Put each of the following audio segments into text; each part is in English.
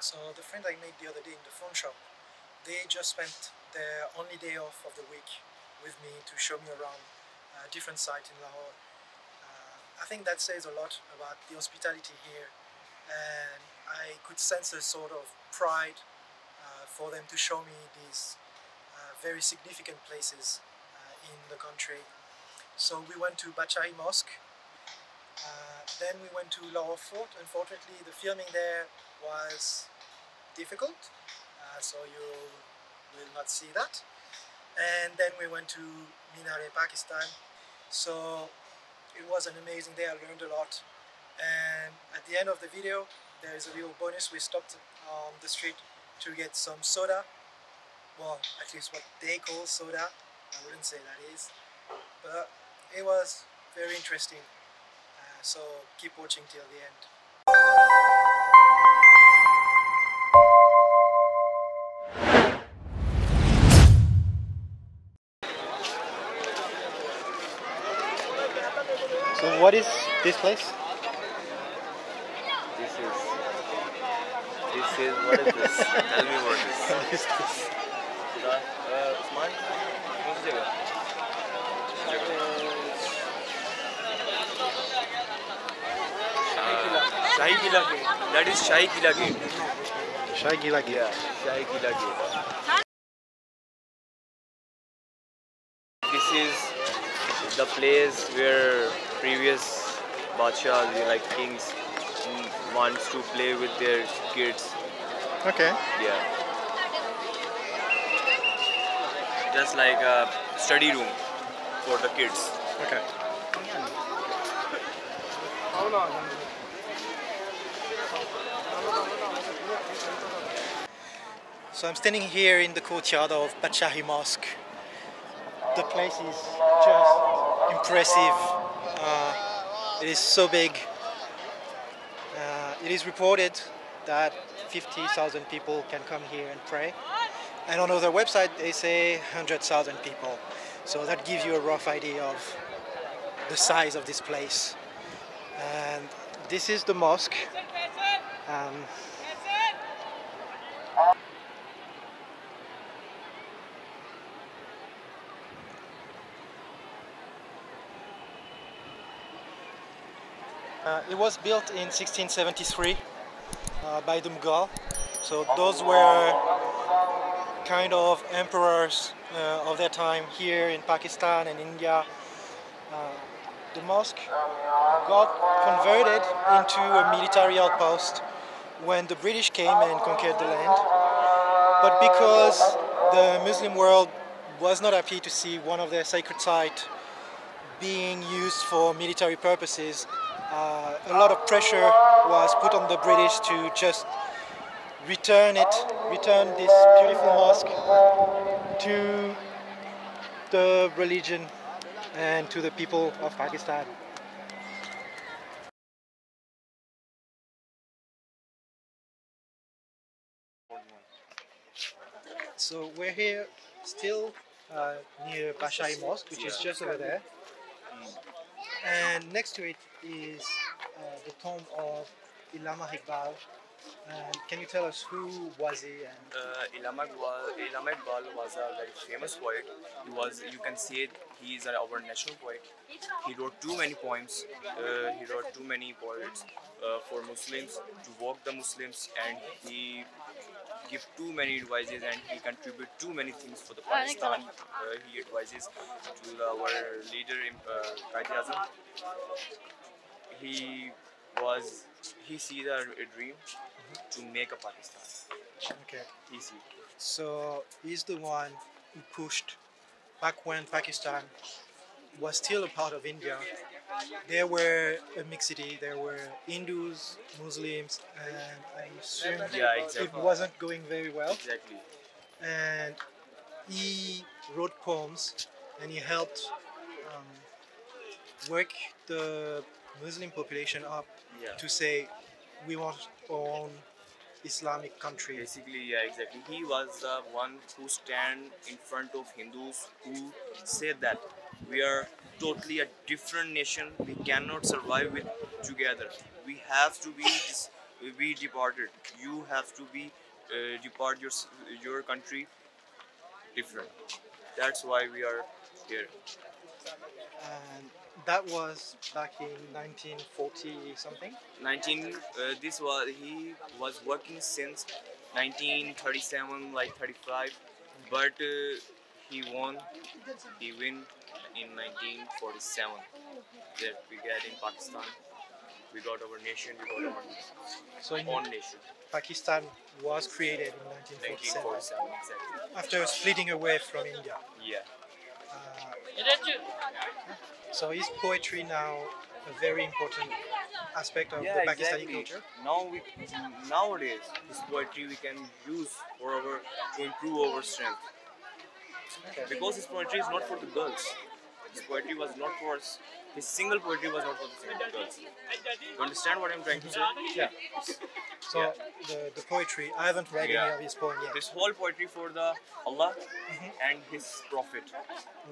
So the friend I made the other day in the phone shop, they just spent their only day off of the week with me to show me around a different site in Lahore. I think that says a lot about the hospitality here, and I could sense a sort of pride for them to show me these very significant places in the country. So we went to Badshahi Mosque, then we went to Lahore Fort. Unfortunately, the filming there was difficult, so you will not see that. And then we went to Minar-E Pakistan. So it was an amazing day, I learned a lot. And at the end of the video, there is a little bonus. We stopped on the street to get some soda. Well, at least what they call soda. I wouldn't say that is. But it was very interesting. So keep watching till the end. So what is this place? This is what is this? Tell me what is this. What is this? Usman? What's the Shahi Qila Gate. That is Shahi Qila Gate. Shahi Qila Gate. Yeah, Shahi Qila Gate. This is the place where previous Badshahs, like kings, wants to play with their kids. Okay. Yeah. Just like a study room for the kids. Okay. So I'm standing here in the courtyard of Badshahi Mosque. The place is just impressive. It is so big. It is reported that 50,000 people can come here and pray, and on other website they say 100,000 people. So that gives you a rough idea of the size of this place. And this is the mosque. It was built in 1673 by the Mughal, so those were kind of emperors of their time here in Pakistan and India. The mosque got converted into a military outpost when the British came and conquered the land, but because the Muslim world was not happy to see one of their sacred sites being used for military purposes, a lot of pressure was put on the British to just return this beautiful mosque to the religion and to the people of Pakistan. So we're here still near Badshahi Mosque, which is just over there. And next to it is the tomb of Allama Iqbal. Can you tell us who was he? Allama Iqbal was a very famous poet. He was, you can say, he is our national poet. He wrote too many poems. He wrote too many poets for Muslims, to walk the Muslims, and he give too many advices, and he contribute too many things for the Pakistan. He advises to our leader Quaid-e-Azam. He sees a dream to make a Pakistan. Okay. Easy. So he's the one who pushed back when Pakistan was still a part of India. There were a mixity. There were Hindus, Muslims, and I assume it wasn't going very well. Exactly. And he wrote poems, and he helped work the Muslim population up to say, we want our own Islamic country. Basically, yeah, exactly. He was the one who stand in front of Hindus, who said that we are totally a different nation. We cannot survive together. We have to be this be deported. You have to be deport your country different. That's why we are here. And that was back in 1940 something. He was working since 1937, like 35, but he win in 1947 that we get in Pakistan. We got our nation, we got our own nation. Pakistan was created in 1947, exactly. After splitting away from India. Yeah. So is poetry now a very important aspect of the Pakistani culture? Nowadays, this poetry we can use for to improve our strength. Okay. Because his poetry is not for the girls. His poetry was not for us. His single poetry was not for the single girls. You understand what I'm trying to say? Yeah. So the poetry, I haven't read any of his poem yet. This whole poetry for the Allah and his prophet.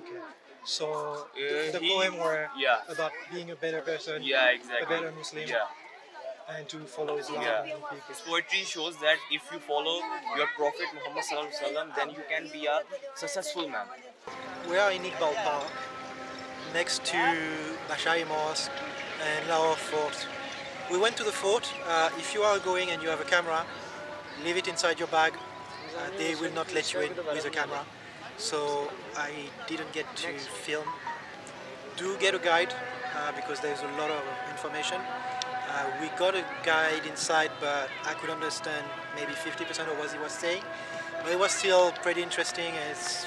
Okay. So the poem were about being a better person, a better Muslim, and to follow Islam. His poetry shows that if you follow your prophet Muhammad Sallallahu Alaihi Wasallam, then you can be a successful man. We are in Iqbal Park, next to Badshahi Mosque and Lahore Fort. We went to the fort. If you are going and you have a camera, leave it inside your bag. They will not let you in with a camera. So I didn't get to film. Do get a guide because there's a lot of information. We got a guide inside, but I could understand maybe 50% of what he was saying. But it was still pretty interesting. It's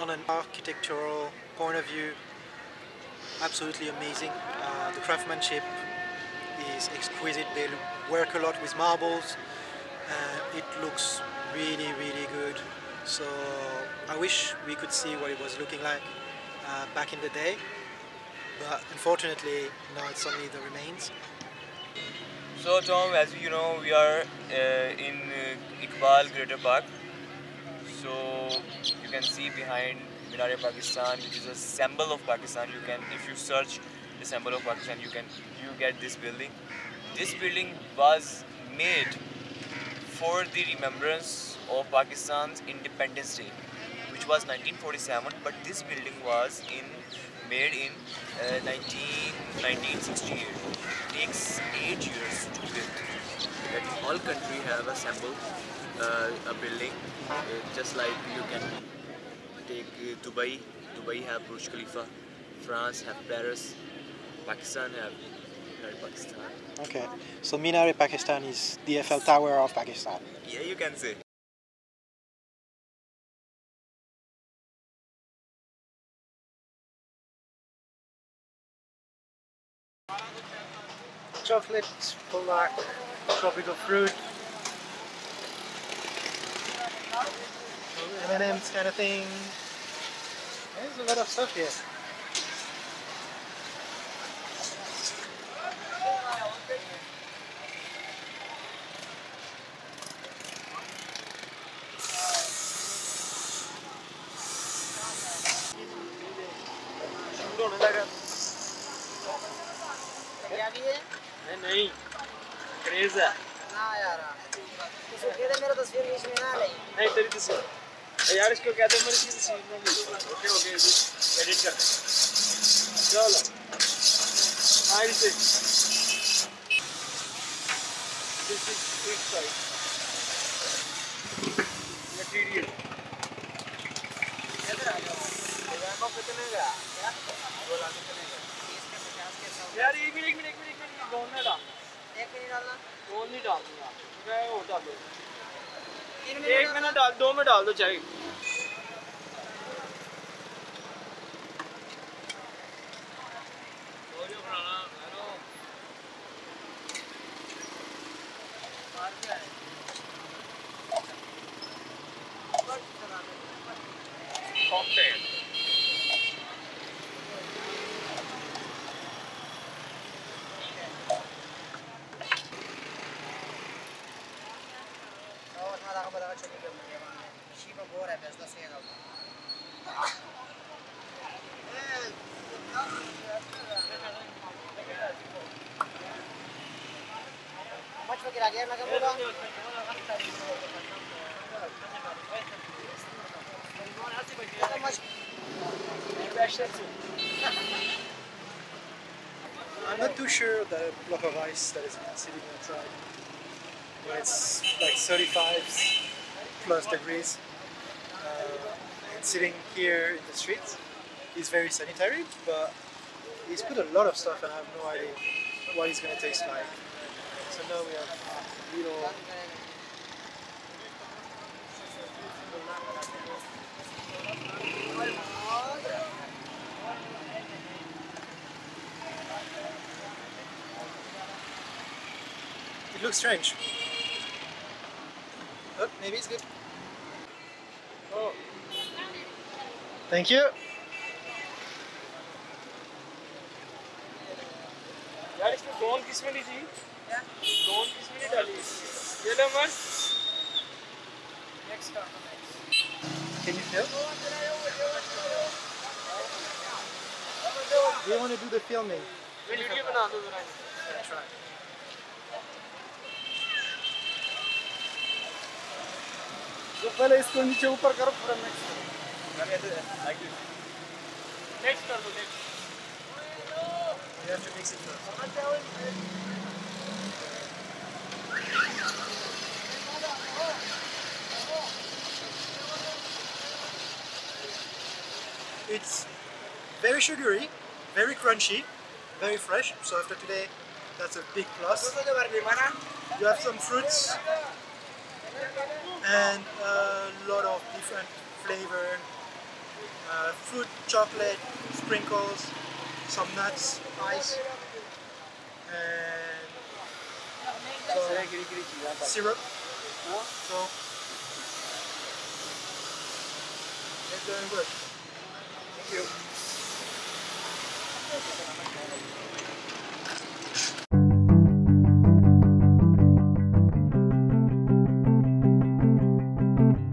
on an architectural point of view, absolutely amazing. The craftsmanship is exquisite. They work a lot with marbles. It looks really, really good. So I wish we could see what it was looking like back in the day. But unfortunately, now it's only the remains. So Tom, as you know, we are in Iqbal Greater Park. So you can see behind Minar-E Pakistan, which is a symbol of Pakistan. You can, if you search the symbol of Pakistan, you get this building. This building was made for the remembrance of Pakistan's Independence Day, which was 1947. But this building was made in 1968. It takes 8 years to build. That all country have a symbol, a building, just like you can take Dubai. Dubai have Burj Khalifa. France have Paris. Pakistan have Minar-E Pakistan. Okay, so Minar-E Pakistan is the Eiffel Tower of Pakistan. Yeah, you can say. Chocolate, polak, tropical fruit, M&M's kind of thing. There's a lot of stuff here. This is quick side material. यार एक minute गोंद में डाल। एक minute डालना। गोंद नहीं डालनी यार। क्या वो डाल दो। 1 मिनट डाल 2 में डाल दो चाहिए। I'm not too sure the block of ice that has been sitting outside. It's like 35 plus degrees. And sitting here in the streets is very sanitary, but he's put a lot of stuff and I have no idea what it's going to taste like. So now we have a little . It looks strange. Oh, maybe it's good. Oh. Thank you. कौन किसमें नहीं थी? कौन किसमें नहीं डाली? ये ले मर। Next time. Can you film? Do you want to do the filming? Video बना दो जरा। Try. तो पहले इसको नीचे ऊपर करो पूरा next time. Next कर दो next. You have to mix it first. It's very sugary, very crunchy, very fresh. So after today, that's a big plus. You have some fruits and a lot of different flavor, fruit, chocolate, sprinkles. Some nuts, ice, and so syrup. So it's doing good. Thank you.